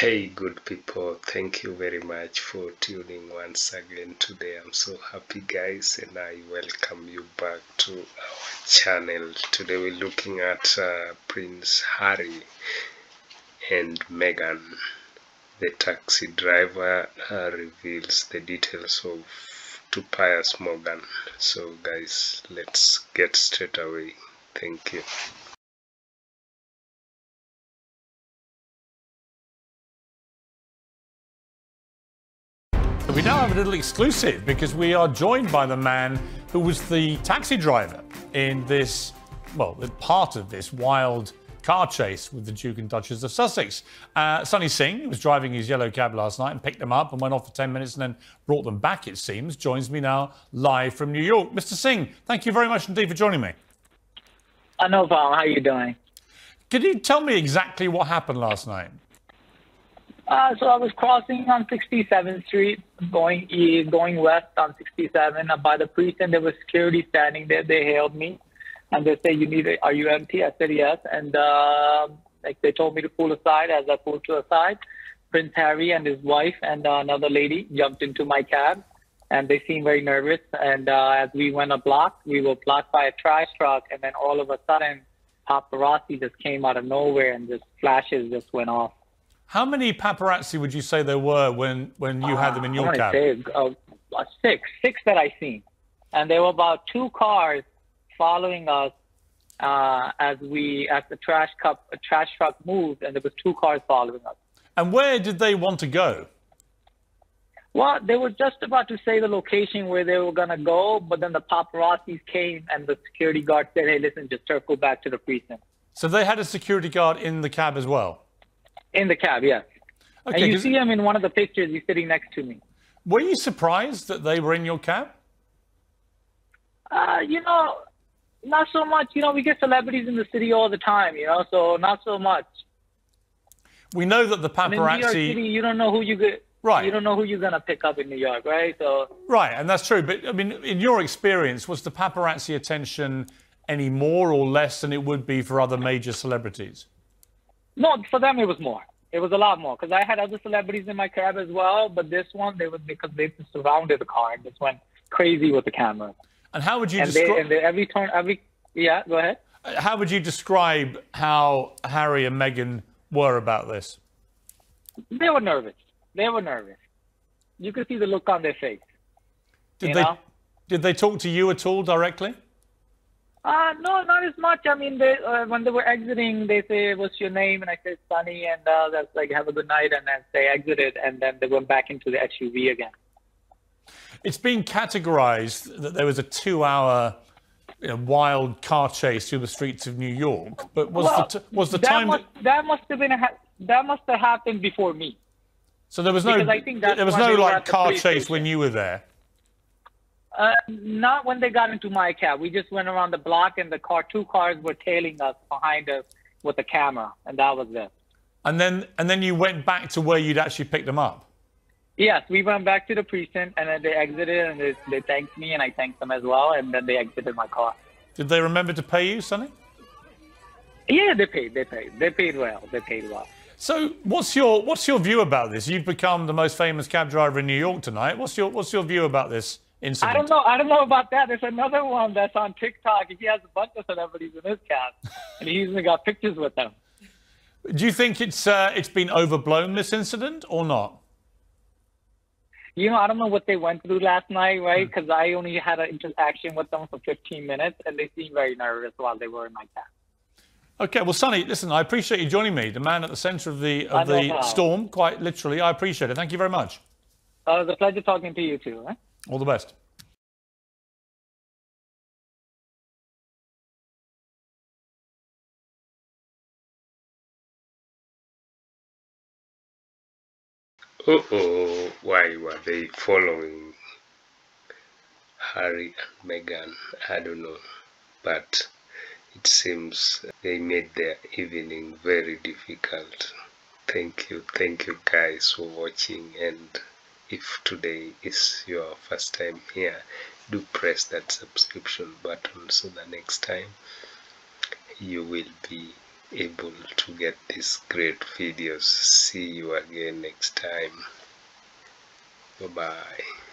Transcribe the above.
Hey good people, thank you very much for tuning once again today. I'm so happy guys, and I welcome you back to our channel. Today we're looking at Prince Harry and Meghan. The taxi driver reveals the details of to Piers Morgan. So guys, let's get straight away. Thank you. We now have a little exclusive because we are joined by the man who was the taxi driver in this, well, part of this wild car chase with the Duke and Duchess of Sussex. Sonny Singh was driving his yellow cab last night and picked them up and went off for 10 minutes and then brought them back, it seems. Joins me now live from New York. Mr. Singh, thank you very much indeed for joining me. I know, Val. How are you doing? Could you tell me exactly what happened last night? So I was crossing on 67th Street, going west on 67. By the precinct, there was security standing there. They hailed me, and they said, are you empty? I said, yes. And like they told me to pull aside. As I pulled to the side, Prince Harry and his wife and another lady jumped into my cab, and they seemed very nervous. And as we went a block, we were blocked by a trash truck, and then all of a sudden, paparazzi just came out of nowhere, and just flashes just went off. How many paparazzi would you say there were when you had them in your cab? Six that I seen. And there were about two cars following us as the trash truck moved, and there was two cars following us. And where did they want to go? Well, they were just about to say the location where they were going to go, but then the paparazzi came and the security guard said, hey, listen, just circle back to the precinct. So they had a security guard in the cab as well? In the cab, yes. Okay, and you see him in one of the pictures. He's sitting next to me. Were you surprised that they were in your cab? You know, not so much. You know, we get celebrities in the city all the time, you know, so not so much. We know that the paparazzi... And in New York City, you don't know who you get... Right. You don't know who you're going to pick up in New York, right? So... Right, and that's true. But, I mean, in your experience, was the paparazzi attention any more or less than it would be for other major celebrities? No, for them it was more. It was a lot more because I had other celebrities in my cab as well, but this one they was because they just surrounded the car and just went crazy with the camera. And how would you describe? Every turn, yeah, go ahead. How would you describe how Harry and Meghan were about this? They were nervous. They were nervous. You could see the look on their face. Did they talk to you at all directly? No, not as much. I mean, they, when they were exiting, they say, what's your name? And I said, Sonny, and that's like, have a good night. And then they exited, and then they went back into the SUV again. It's been categorized that there was a 2-hour wild car chase through the streets of New York. But that must have happened before me. So there was no, I think there was no like car chase when you were there? Not when they got into my cab. We just went around the block, and the two cars were tailing us behind us with a camera, and that was it. And then you went back to where you'd actually picked them up? Yes, we went back to the precinct, and then they exited, and they thanked me, and I thanked them as well, and then they exited my car. Did they remember to pay you, Sonny? Yeah, they paid. They paid. They paid well. They paid well. So what's your view about this? You've become the most famous cab driver in New York tonight. What's your view about this incident? I don't know about that. There's another one that's on TikTok. He has a bunch of celebrities in his cab, and he even got pictures with them. Do you think it's been overblown, this incident, or not? You know, I don't know what they went through last night, right? Because I only had an interaction with them for 15 minutes, and they seemed very nervous while they were in my cab. Okay, well, Sonny, listen, I appreciate you joining me, the man at the centre of the storm, quite literally. I appreciate it. Thank you very much. It was a pleasure talking to you too. Eh? All the best. Uh-oh, why were they following Harry and Meghan? I don't know, but it seems they made their evening very difficult. Thank you guys for watching, and if today is your first time here, do press that subscription button so the next time you will be able to get these great videos. See you again next time. Bye-bye.